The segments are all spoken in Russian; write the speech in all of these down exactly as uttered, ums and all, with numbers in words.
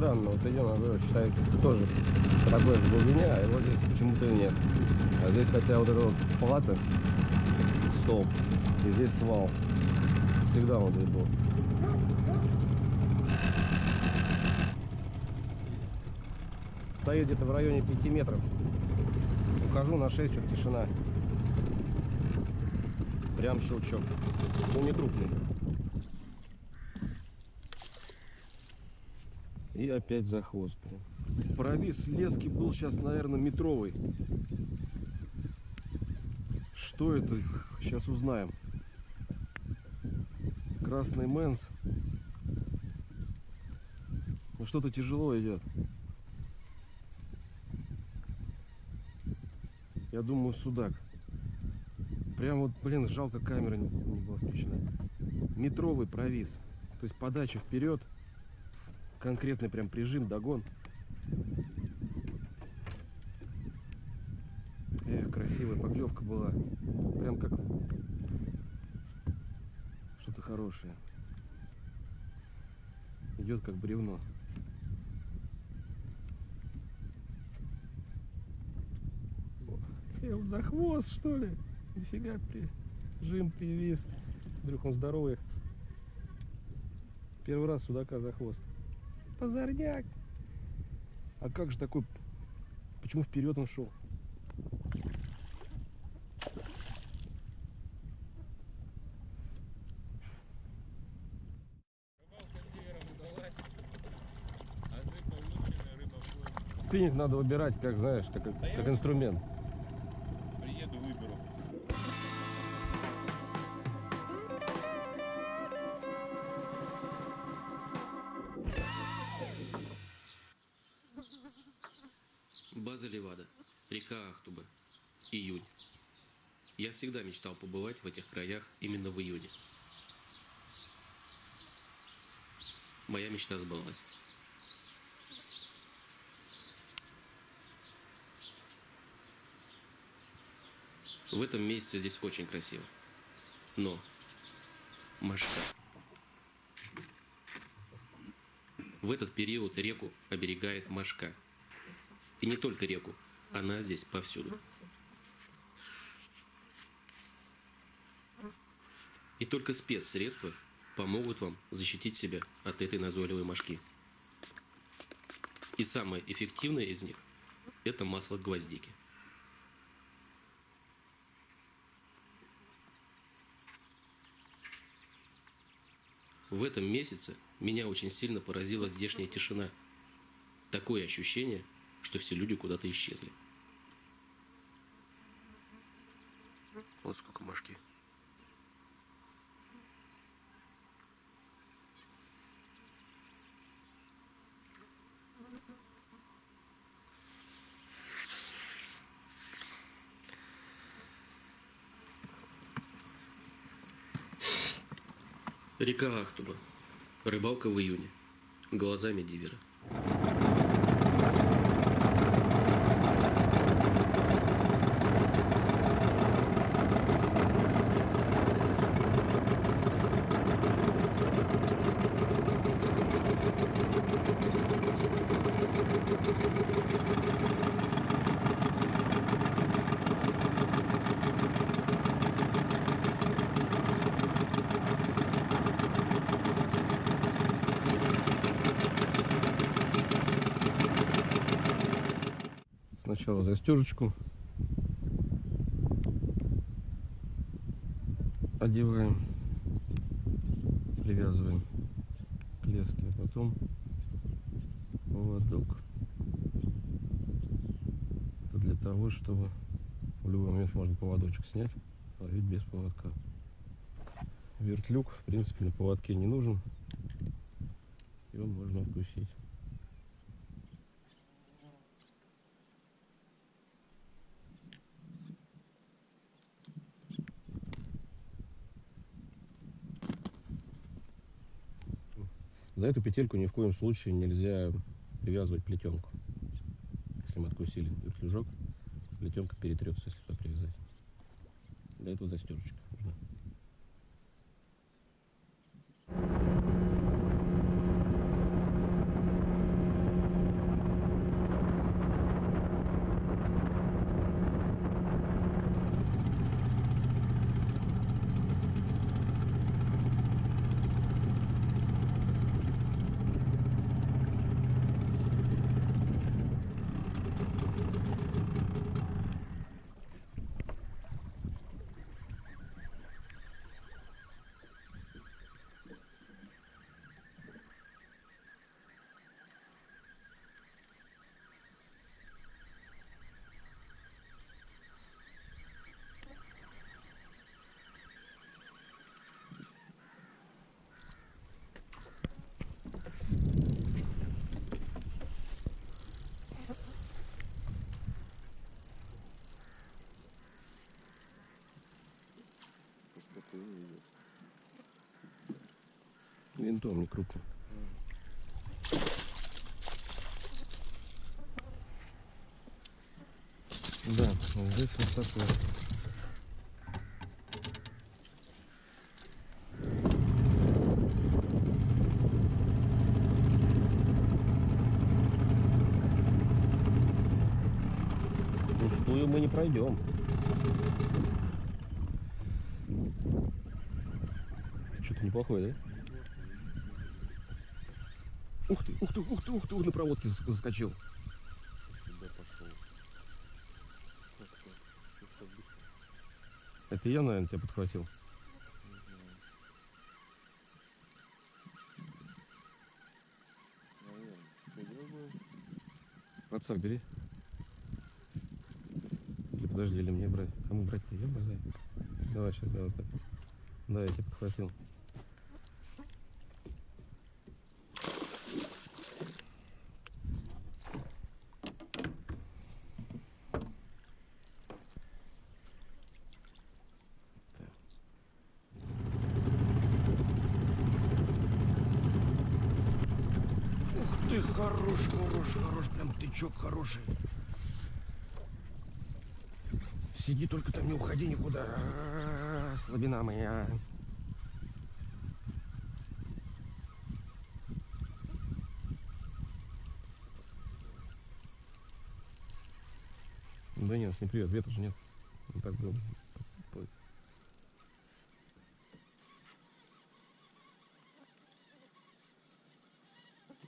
странно, вот идем, я считаю, тоже такой в глубине, а его здесь почему-то и нет. А здесь хотя вот эта вот плата, столб, и здесь свал. Всегда он здесь был. Стоит где-то в районе пяти метров. Ухожу на шесть, что-то тишина. Прям щелчок. Ну не крупный. И опять за хвост. Провис лески был сейчас, наверное, метровый. Что это? Сейчас узнаем. Красный мэнс. Ну что-то тяжело идет. Я думаю, судак. Прям вот, блин, жалко, камера не, не была включена. Метровый провис. То есть подача вперед. Конкретный прям прижим, догон. Эх, красивая поклевка была. Прям как что-то хорошее. Идет как бревно. Эл, за хвост, что ли? Нифига прижим, привис. Вдруг он здоровый. Первый раз судака за хвост. Позорняк. А как же такой? Почему вперед он шел? Спиннинг надо выбирать, как знаешь, как, как инструмент. Приеду, выберу. База Левада, река Ахтуба, июнь. Я всегда мечтал побывать в этих краях именно в июне. Моя мечта сбылась. В этом месяце здесь очень красиво. Но масштаб. В этот период реку оберегает мошка. И не только реку, она здесь повсюду. И только спецсредства помогут вам защитить себя от этой назойливой мошки. И самое эффективное из них – это масло гвоздики. В этом месяце меня очень сильно поразила здешняя тишина. Такое ощущение, что все люди куда-то исчезли. Вот сколько мошки. Река Ахтуба. Рыбалка в июне. Глазами дивера. Сначала застежечку одеваем, привязываем к леске, а потом поводок. Это для того, чтобы в любой момент можно поводочек снять, ловить без поводка. Вертлюк, в принципе, на поводке не нужен, его можно откусить. За эту петельку ни в коем случае нельзя привязывать плетенку. Если мы откусили вертлюжок, плетенка перетрется, если сюда привязать. Для этого застежечка нужна. винтом, не крупным. Да, вот здесь вот такое. Пустую мы не пройдем. Что-то неплохое, да? Ух ты, ух ты, ух ты, ух ты, на проводке заскочил. Это я, наверное, тебя подхватил. Отца бери. Или подожди, или мне брать? Кому брать-то? Я брать? Давай сейчас, давай так. Да, я тебя подхватил. Ты хорош, хорош, хорош, прям тычок хороший. Сиди только там, не уходи никуда. А-а-а, слабина моя. Да нет, не привет, ветра же нет. Вот так было.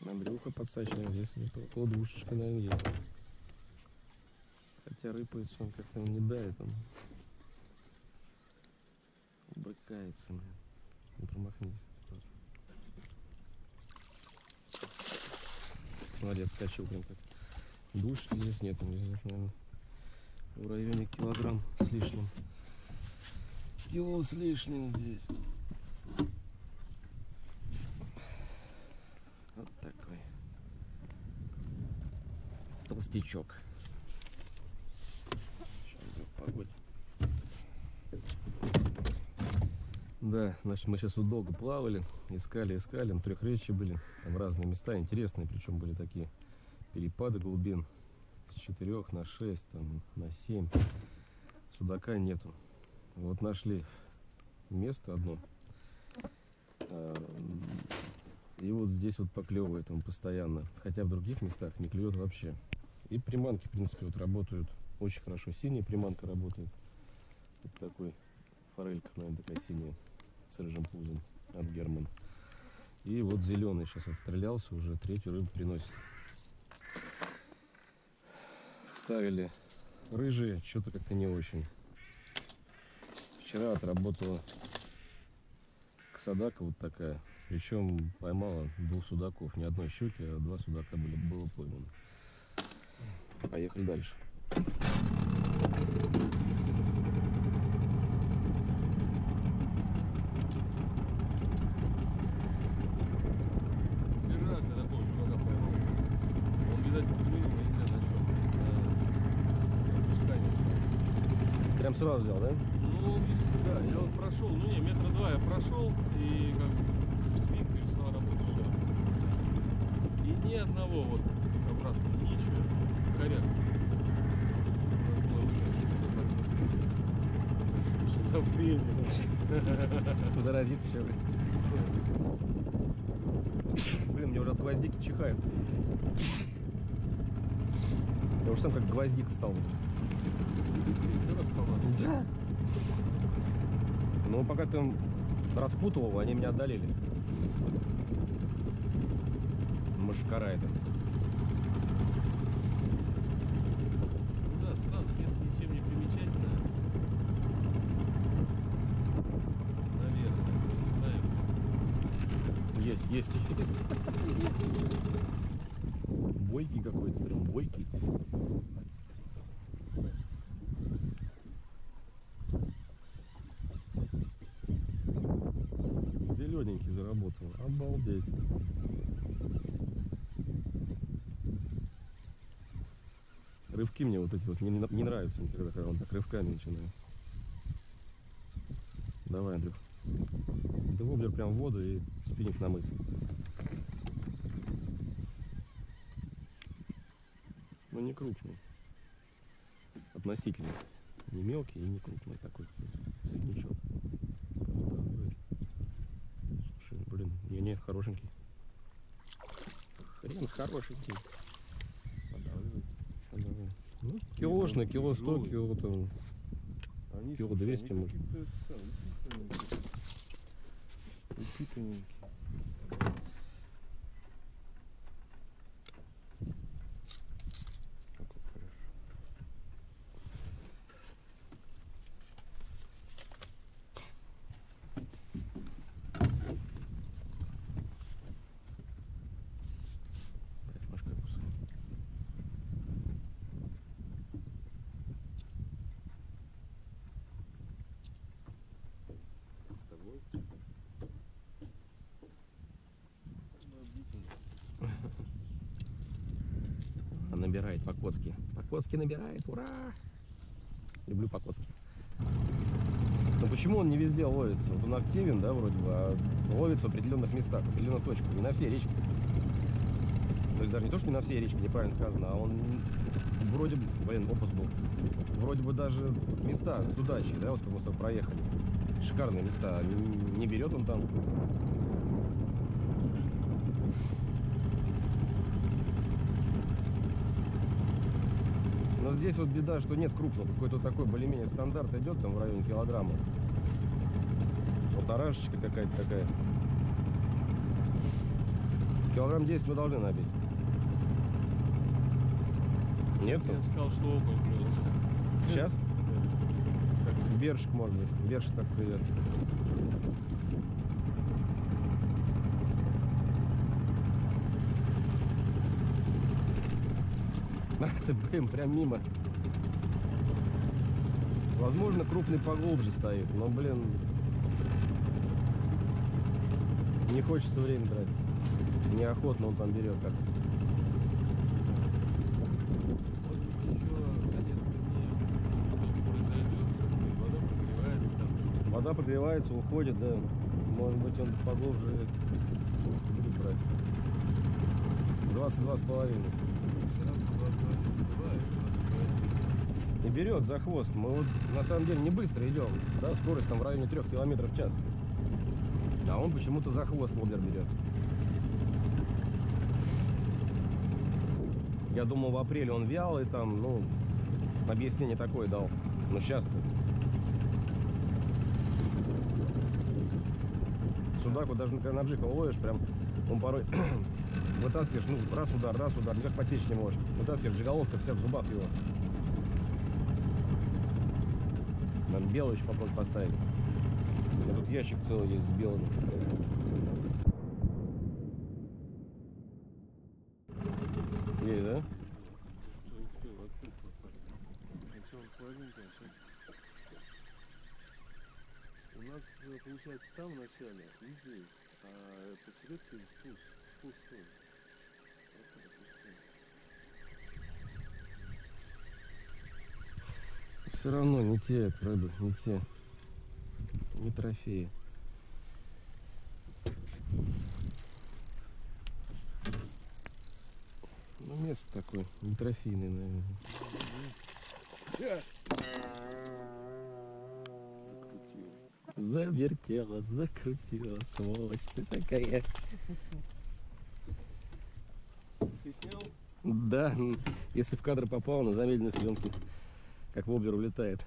Андрюха подсачиваем, здесь около двушечка, наверное, есть. Хотя рыпается он как-то, не дает он. Брыкается, наверное. Не промахнись. Смотри, отскочил прям как. Двушечки здесь нет, здесь, наверное, в районе килограмм с лишним. Кило с лишним здесь. Вот такой толстячок. Сейчас погодь. Да, значит, мы сейчас вот долго плавали, искали, искали, на трехречье были, там разные места интересные, причем были такие перепады глубин с четырех на шесть, там на семь. Судака нету. Вот нашли место одно. И вот здесь вот поклевывает он постоянно, хотя в других местах не клюет вообще. И приманки, в принципе, вот работают очень хорошо. Синяя приманка работает. Вот такой форелька, наверное, такая синяя, с рыжим пузом от Германа. И вот зеленый сейчас отстрелялся, уже третью рыбу приносит. Ставили рыжие, что-то как-то не очень. Вчера отработала ксадака вот такая. Причем поймала двух судаков, не одной щуки, а два судака были, было поймано. Поехали дальше. Первый раз я такого судака поймал. Он, видать, не клюнул, но не знаю, на чем. Прям сразу взял, да? Ну, да, я вот прошел, ну не, метра два я прошел, и как бы ни одного вот обратно, ничего, коряк. Шизофрения. Заразит все. Блин, мне уже от гвоздики чихают. Я уже сам как гвоздик стал. Да. Ну, пока ты распутывал, они меня одолели. Машкара это. Ну да, странно, место ничем не примечательно. Наверное, я не знаю. Есть, есть, есть. Бойкий какой-то, прям бойкий. Зелененький заработал. Обалдеть. Рывки мне вот эти вот не, не нравятся никогда, когда он так рывками начинает. Давай, Андрюх. Да воблер прям в воду и спиннинг на мыс. Но не крупный. Относительно. Не мелкий и не крупный такой. Среднячок. Слушай, блин, не-не, хорошенький. Хрен хорошенький. Подавливает. Подавливает. Ну, киложный, кило сто, кило там. Они, кило слушай, двести, может. Упитанненькие. Как хорошо. С тобой. Набирает Покоцки. Покоцки набирает. Ура! Люблю Покоцки. Но почему он не везде ловится? Вот он активен, да, вроде бы, а ловится в определенных местах, в определенных точках. Не на всей речке. То есть даже не то, что не на всей речке, неправильно сказано, а он вроде бы, блин, опус был. Вроде бы даже места с удачей, да, вот сколько мы с тобой проехали. Шикарные места. Не, не берет он там. Здесь вот беда, что нет крупного, какой-то такой более-менее стандарт идет, там в районе килограмма, полторашечка какая-то такая, килограмм десять мы должны набить. Нет? Я бы сказал, что окунь клюет. Сейчас? Бершик, может быть, бершик так клюет. Ах ты, блин, прям мимо. Возможно, крупный поглубже стоит, но, блин, не хочется время тратить. Неохотно он там берет как-то. Вот еще за несколько дней что-то произойдет, вода прогревается там. Вода прогревается, уходит, да. Может быть, он поглубже будет брать. двадцать два с половиной. И берет за хвост. Мы вот на самом деле не быстро идем, да, скорость там в районе трёх километров в час. А он почему-то за хвост воблер берет. Я думал, в апреле он вялый там, ну, объяснение такое дал. Но сейчас-то судак вот даже на бжика ловишь, прям он порой вытаскиваешь, ну, раз удар, раз удар, никак подсечь не можешь. Вытаскиваешь, жиголовка вся в зубах его. Там белый еще попробуй поставить. А тут ящик целый есть с белым. Есть, да? У нас получается в самом начале ниже, а посередке спуск. Спуск. Все равно не те рыбы, не те, не трофеи. Ну, место такое, не трофейное, наверное. Закрутила. Завертела, закрутила, сволочь, ты такая. Ты снял? Да, если в кадр попал, на замедленной съемке. Как воблер улетает.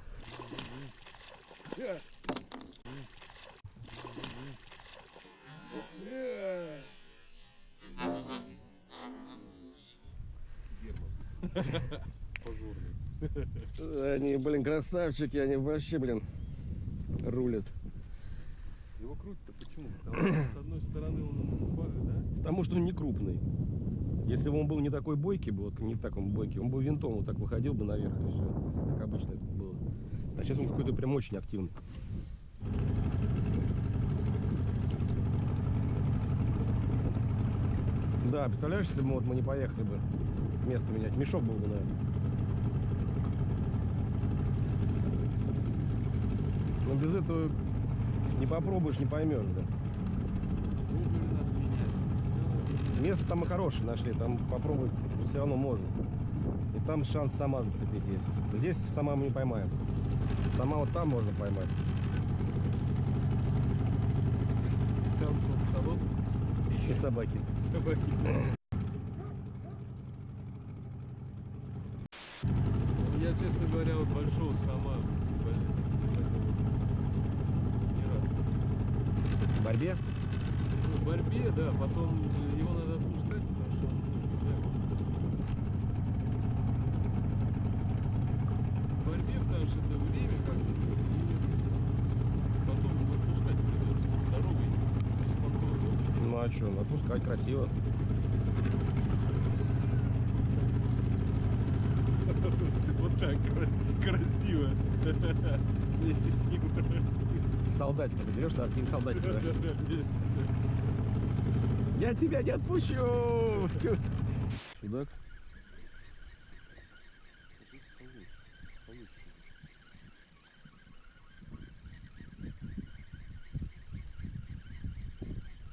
Герман. Позорный. Они, блин, красавчики, они вообще, блин, рулят. Его крутит-то почему? Потому что с одной стороны он упадет, да? Потому что он не крупный. Если бы он был не такой бойкий, вот не в таком бойке, он бы винтом вот так выходил бы наверх и все, как обычно это было. А сейчас он какой-то прям очень активный. Да, представляешь, если бы вот мы не поехали бы место менять, мешок был бы, наверное. Но без этого не попробуешь, не поймешь, да. Место там и хорошее нашли, там попробовать все равно можно. И там шанс сама зацепить есть. Здесь сама мы не поймаем. Сама вот там можно поймать. Там толстолоб. И собаки. Собаки. Я, честно говоря, вот большого сама не рад. В борьбе? Ну, в борьбе, да. Потом его надо отпускать, потому что он в борьбе, потому что это время как-то, и потом отпускать придется дорогой без контроля. Ну а что, отпускать красиво. Вот так красиво. Вместе с ним. Солдатика ты берешь, так и солдатика. Я тебя не отпущу. Судак.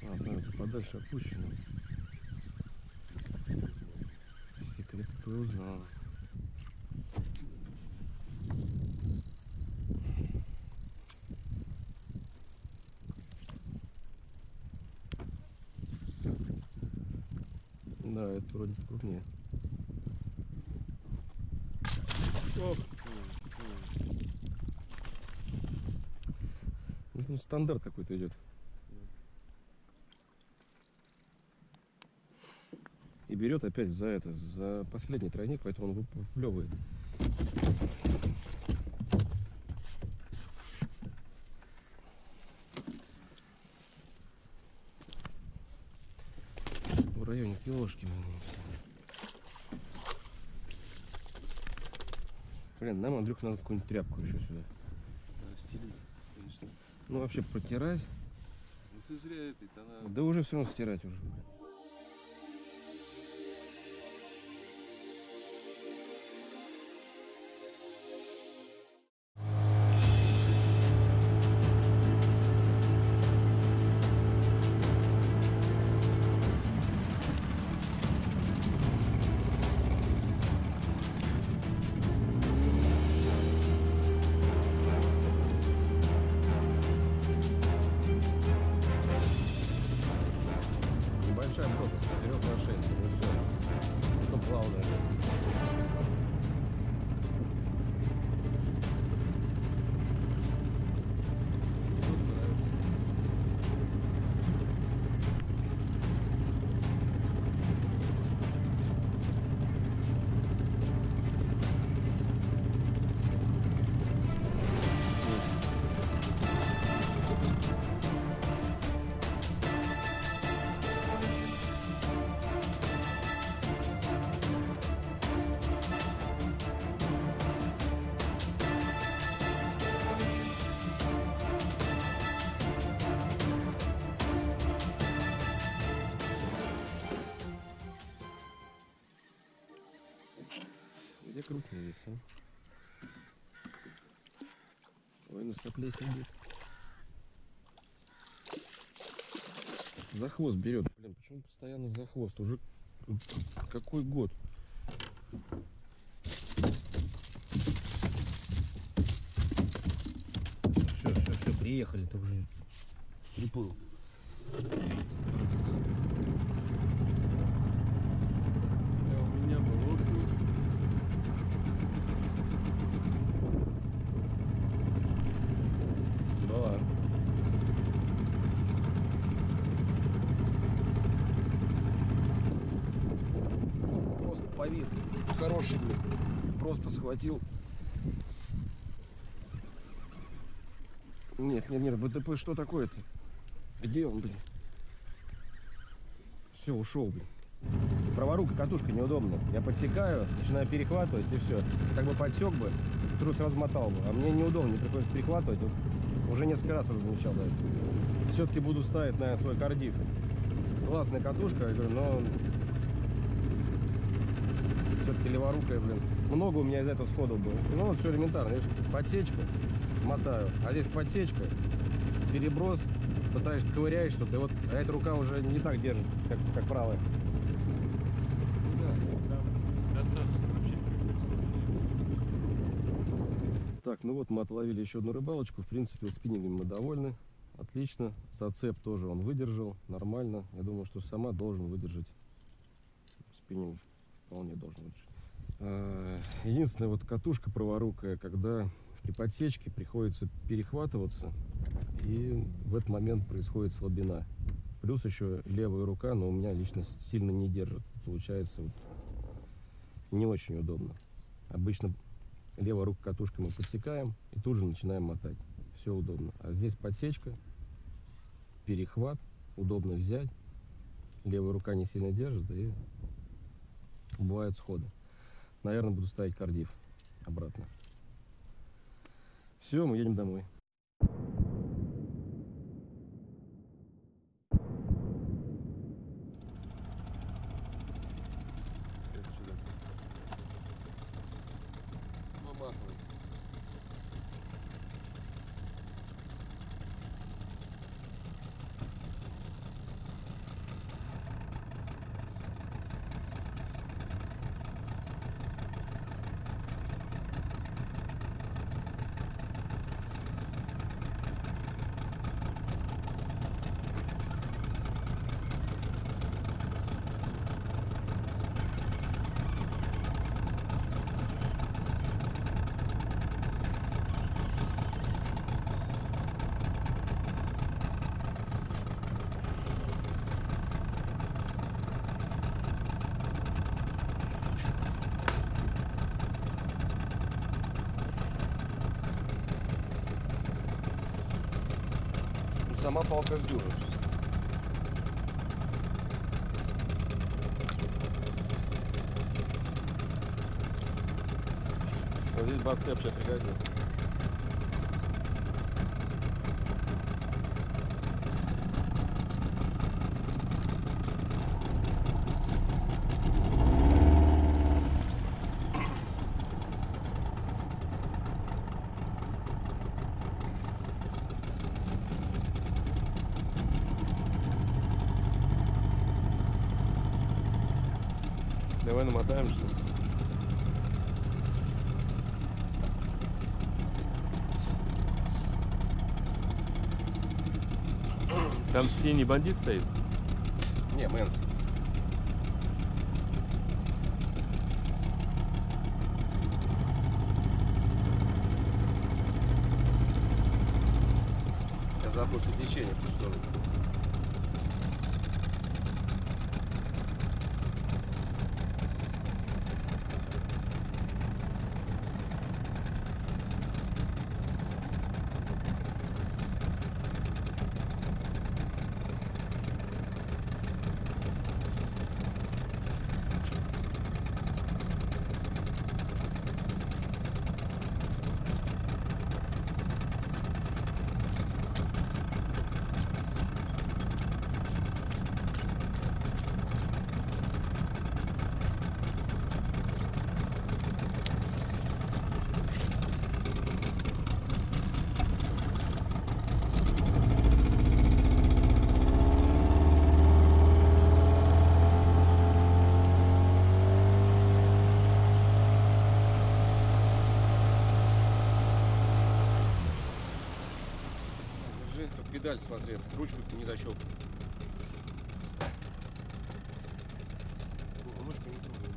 А, да, это подальше отпущено. Секрет ты узнал. Да, это вроде крупнее. Оп. Ну, стандарт какой-то идет. И берет опять за это, за последний тройник, поэтому он выплевывает. В районе пилошки. Блин, нам, Андрюх, надо какую-нибудь тряпку еще сюда. Надо стелить, конечно. Ну вообще протирать. Ну ты зря этой, она... Да уже все равно стирать уже. Где крупный вес, а? Ой, на сопле сидит. За хвост берет. Блин, почему постоянно за хвост? Уже какой год? Все, все, все, приехали, ты уже приплыл. Повис, хороший, блин, просто схватил. Нет, нет, нет, БТП, что такое-то? Где он, блин? Все, ушел, блин. Праворука катушка неудобно. Я подсекаю, начинаю перехватывать и все. Как бы подсек бы, труб сразу мотал бы. А мне неудобно, мне приходится перехватывать. Вот уже несколько раз уже замечал, да. Все-таки буду ставить, наверное, свой кардиф. Классная катушка, я говорю, но... все-таки леворукая, блин. Много у меня из этого сходов было. Ну, вот все элементарно. Подсечка, мотаю. А здесь подсечка, переброс, пытаешься, ковыряешь что-то, и вот а эта рука уже не так держит, как, как правая. Да, да, достаточно вообще чуть-чуть. Так, ну вот мы отловили еще одну рыбалочку. В принципе, спиннингом мы довольны. Отлично. Зацеп тоже он выдержал. Нормально. Я думаю, что сама должен выдержать. Спиннинг вполне должен выдержать. Единственная вот катушка праворукая, когда при подсечке приходится перехватываться, и в этот момент происходит слабина. Плюс еще левая рука, но у меня лично сильно не держит. Получается вот не очень удобно. Обычно левой рукой катушкой мы подсекаем и тут же начинаем мотать. Все удобно. А здесь подсечка, перехват, удобно взять. Левая рука не сильно держит и бывают сходы. Наверное, буду ставить кардив обратно. Все, мы едем домой. Сама палка сдюжит. Вот здесь бацеп сейчас пригодится. Давай намотаем что-то. Там в стене бандит стоит? Не, мэнс. Я забыл, что течение в ту сторону. Педаль смотри, ручку не защелкнул. Ручку не трогай.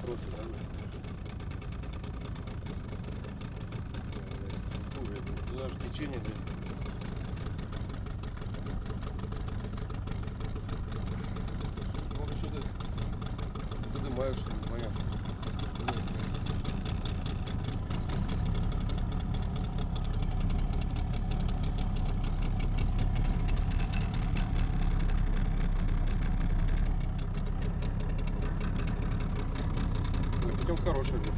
Просто на ручку. Туда же течение. Он что-то поднимает, что непонятно. Хороший вид.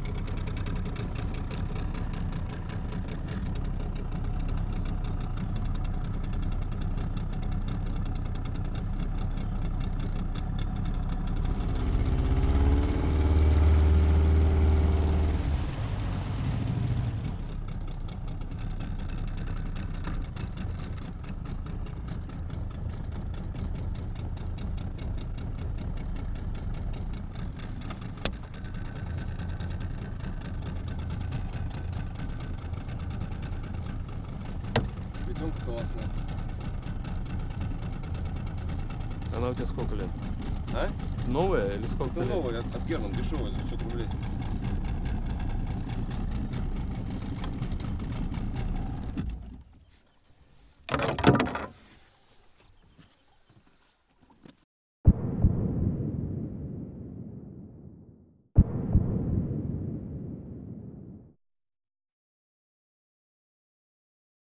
машинка классная. Она у тебя сколько лет? А? Новая или сколько? Это лет? Новая, от Герман, дешевая, за пятьсот рублей.